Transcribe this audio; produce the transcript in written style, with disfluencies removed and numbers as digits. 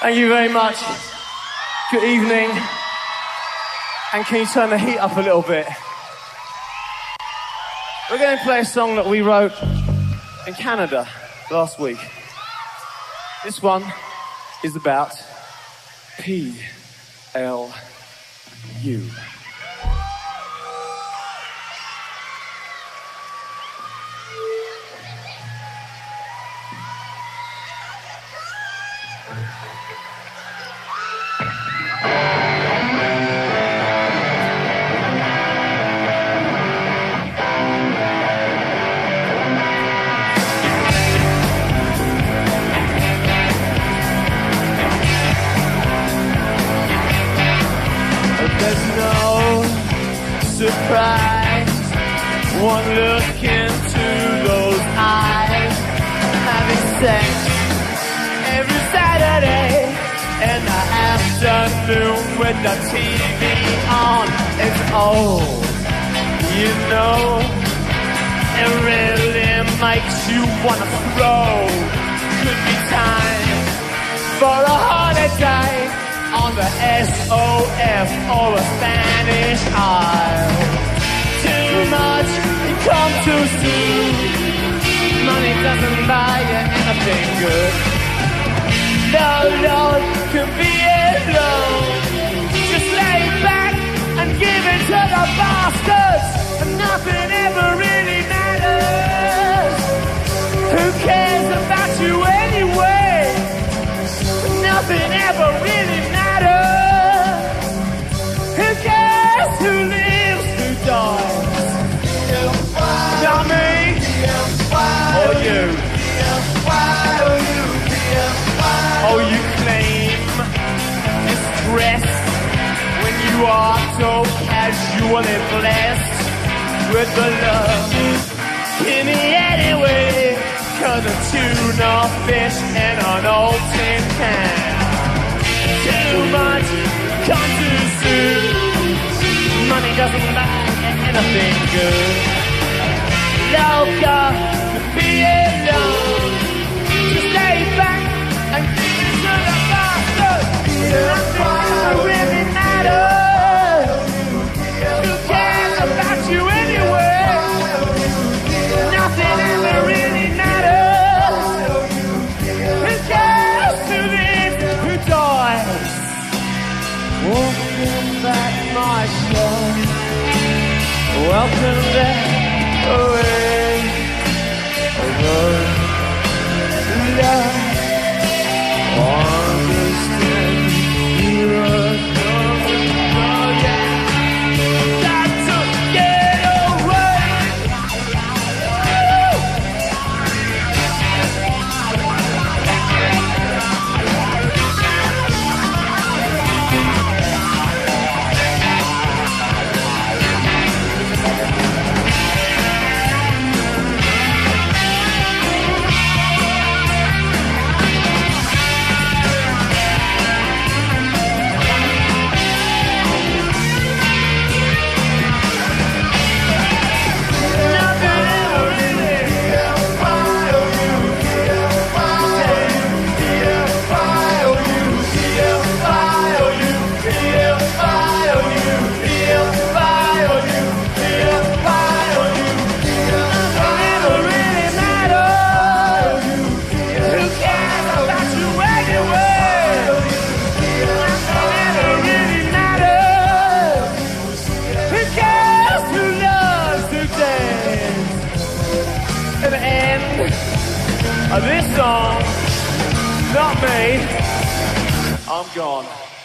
Thank you very much. Good evening. And can you turn the heat up a little bit? We're going to play a song that we wrote in Canada last week. This one is about P.L.U. Surprise, one look into those eyes. Having sex every Saturday in the afternoon with the TV on. It's old, you know. It really makes you wanna throw. Could be time for a holiday on the SOS or a Spanish Isle. Too much, you come too soon. Money doesn't buy you anything good. No load could be alone. Just lay back and give it to the bastards. And nothing ever really matters. Who cares about you anyway? Nothing ever really matters. Who lives, who dies? Dummy, or you? Oh, you claim distress when you are so casually blessed with the love. Penny anyway, 'cause a tuna fish and an old tin can. Too much, come too soon. Money doesn't buy anything good. Loca to be alone. Just lay back and give it to the bastard. Nothing ever really matters. Who cares about you anyway? Nothing ever really matters. Who cares who lives, who dies? Walking back my show. Welcome back away. Love, love. Understand you are coming from you. Got to get away. Woo! This song, not me, I'm gone.